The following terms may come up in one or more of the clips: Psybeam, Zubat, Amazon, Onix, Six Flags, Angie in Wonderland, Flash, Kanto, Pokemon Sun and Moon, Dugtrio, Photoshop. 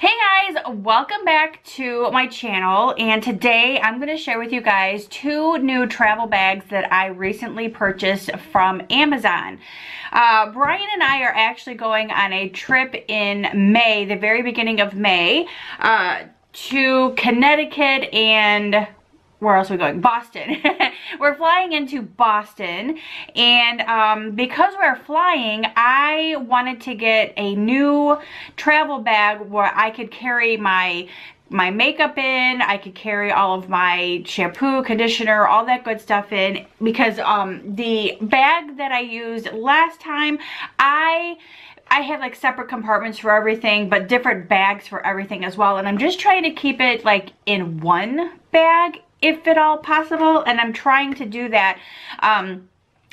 Hey guys, welcome back to my channel, and today I'm going to share with you guys two new travel bags that I recently purchased from Amazon. Brian and I are actually going on a trip in May, the very beginning of May, to Connecticut and... where else are we going? Boston. We're flying into Boston, and because we're flying, I wanted to get a new travel bag where I could carry my makeup in, I could carry all of my shampoo, conditioner, all that good stuff in, because the bag that I used last time, I had like separate compartments for everything, but different bags for everything as well, and I'm just trying to keep it like in one bag if at all possible, and I'm trying to do that.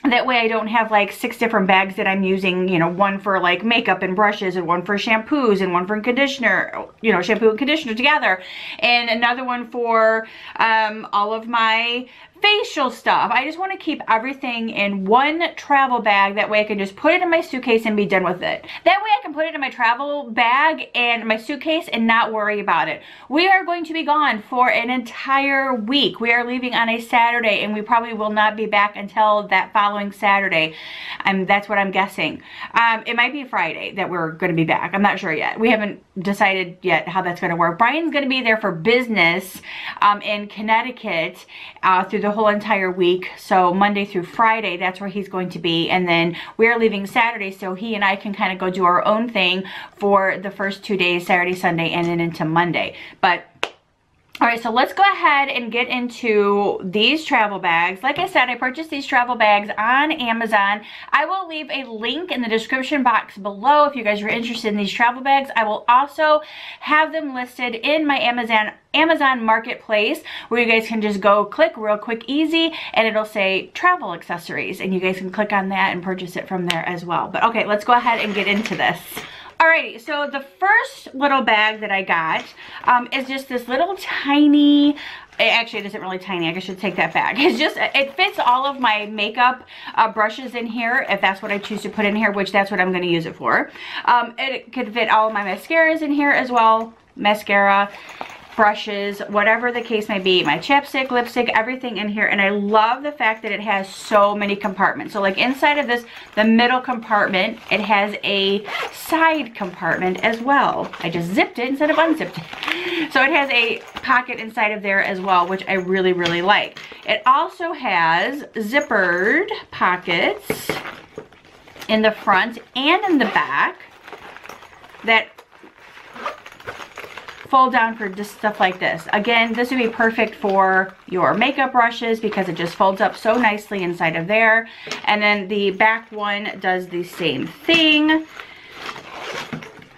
That way I don't have like six different bags that I'm using, you know, one for like makeup and brushes and one for shampoos and one for conditioner, you know, shampoo and conditioner together, and another one for all of my facial stuff. I just want to keep everything in one travel bag. That way I can just put it in my suitcase and be done with it. That way I can put it in my travel bag and my suitcase and not worry about it. We are going to be gone for an entire week. We are leaving on a Saturday, and we probably will not be back until that following Saturday. That's what I'm guessing. It might be Friday that we're going to be back. I'm not sure yet. We haven't decided yet how that's going to work. Brian's going to be there for business in Connecticut through the whole entire week, so Monday through Friday, that's where he's going to be, and then we're leaving Saturday, so he and I can kind of go do our own thing for the first 2 days, Saturday, Sunday, and then into Monday. But all right, so let's go ahead and get into these travel bags. Like I said, I purchased these travel bags on Amazon. I will leave a link in the description box below if you guys are interested in these travel bags. I will also have them listed in my Amazon marketplace, where you guys can just go click real quick, easy, and it'll say travel accessories, and you guys can click on that and purchase it from there as well. But okay, let's go ahead and get into this. Alrighty, so the first little bag that I got is just this little tiny, actually it isn't really tiny, I should take that back. It's just, it fits all of my makeup brushes in here, if that's what I choose to put in here, which that's what I'm going to use it for. It could fit all of my mascaras in here as well, mascara, brushes, whatever the case may be, my chapstick, lipstick, everything in here. And I love the fact that it has so many compartments. So like inside of this, the middle compartment, it has a side compartment as well. I just zipped it instead of unzipped it. So it has a pocket inside of there as well, which I really, really like. It also has zippered pockets in the front and in the back that fold down for just stuff like this. Again, this would be perfect for your makeup brushes because it just folds up so nicely inside of there. And then the back one does the same thing.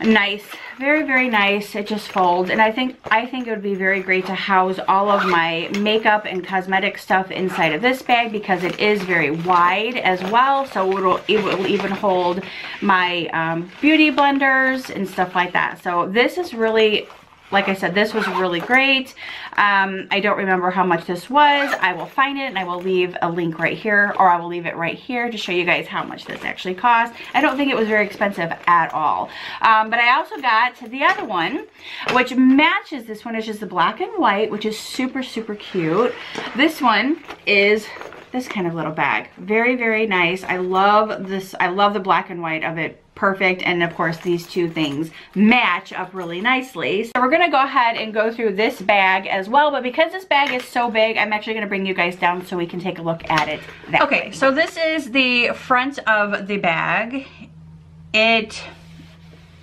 Nice, very, very nice. It just folds, and I think it would be very great to house all of my makeup and cosmetic stuff inside of this bag because it is very wide as well, so it will even hold my beauty blenders and stuff like that. So this is really, like I said, this was really great. I don't remember how much this was. I will find it and I will leave a link right here, or I will leave it right here to show you guys how much this actually cost. I don't think it was very expensive at all. But I also got the other one, which matches this one. It's just the black and white, which is super, super cute. This one is this kind of little bag. Very, very nice. I love this. I love the black and white of it. Perfect. And of course these two things match up really nicely, so we're gonna go ahead and go through this bag as well. But because this bag is so big, I'm actually gonna bring you guys down so we can take a look at it that way. So this is the front of the bag. It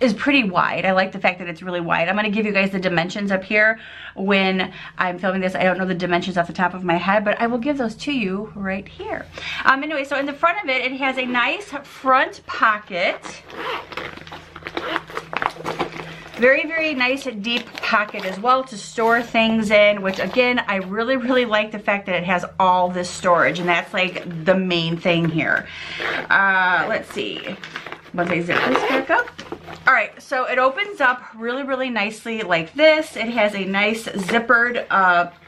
is pretty wide. I like the fact that it's really wide. I'm going to give you guys the dimensions up here when I'm filming this. I don't know the dimensions off the top of my head, but I will give those to you right here. Anyway, so in the front of it, it has a nice front pocket. Very, very nice deep pocket as well to store things in, which again, I really, really like the fact that it has all this storage, and that's like the main thing here. Let's see. Once I zip this back up. All right, so it opens up really, really nicely like this. It has a nice zippered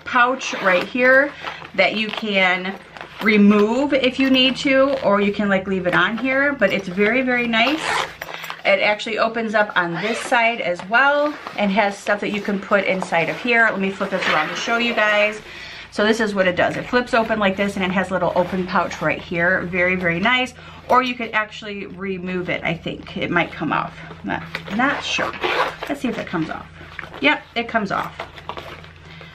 pouch right here that you can remove if you need to, or you can like leave it on here, but it's very, very nice. It actually opens up on this side as well and has stuff that you can put inside of here. Let me flip this around to show you guys. So this is what it does. It flips open like this and it has a little open pouch right here. Very, very nice. Or you could actually remove it, I think. It might come off. Not sure. Let's see if it comes off. Yep, it comes off.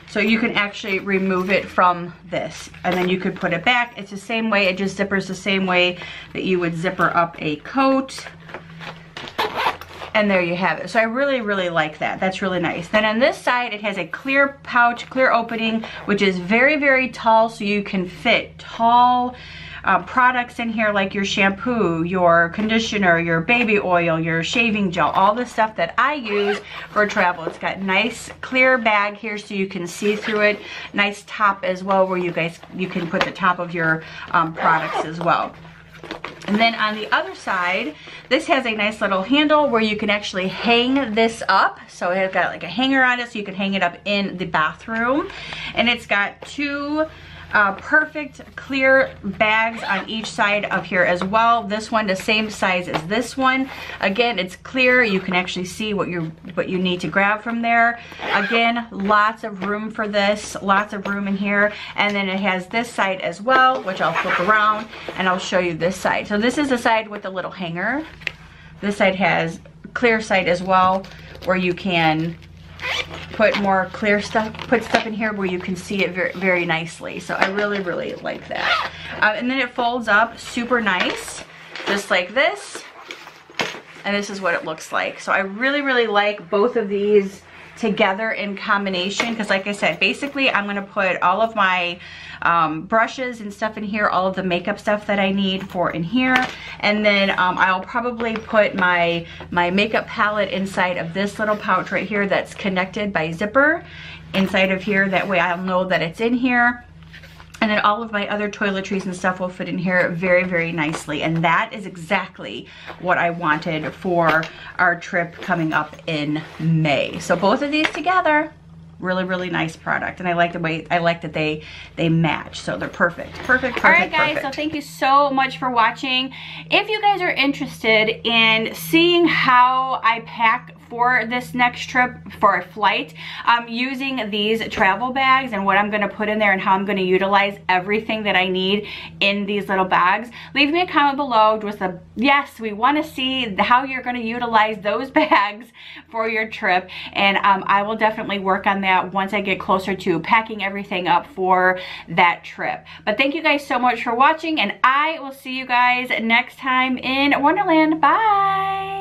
So you can actually remove it from this and then you could put it back. It's the same way, it just zippers the same way that you would zipper up a coat. And there you have it. So I really, really like that. That's really nice. Then on this side, it has a clear pouch, clear opening, which is very, very tall, so you can fit tall products in here like your shampoo, your conditioner, your baby oil, your shaving gel, all the stuff that I use for travel. It's got nice clear bag here so you can see through it. Nice top as well where you can put the top of your products as well. And then on the other side, this has a nice little handle where you can actually hang this up. So it's got like a hanger on it so you can hang it up in the bathroom. And it's got two perfect clear bags on each side of here as well. This one the same size as this one. Again, it's clear. You can actually see what you need to grab from there. Again, lots of room for this, lots of room in here. And then it has this side as well, which I'll flip around and I'll show you this side. So this is the side with the little hanger. This side has clear side as well where you can put more clear stuff, put stuff in here where you can see it very, very nicely. So I really, really like that. And then it folds up super nice, just like this. And this is what it looks like. So I really, really like both of these together in combination because like I said, basically I'm going to put all of my brushes and stuff in here, all of the makeup stuff that I need for in here, and then I'll probably put my makeup palette inside of this little pouch right here that's connected by zipper inside of here. That way I'll know that it's in here. And then all of my other toiletries and stuff will fit in here very, very nicely. And that is exactly what I wanted for our trip coming up in May. So both of these together, really, really nice product. And I like the way, I like that they match. So they're perfect, perfect, perfect. All right, guys, perfect. So thank you so much for watching. If you guys are interested in seeing how I pack for this next trip, for a flight, I'm using these travel bags and what I'm gonna put in there and how I'm gonna utilize everything that I need in these little bags. Leave me a comment below with a yes, we wanna see how you're gonna utilize those bags for your trip. And I will definitely work on that once I get closer to packing everything up for that trip. But thank you guys so much for watching and I will see you guys next time in Wonderland. Bye.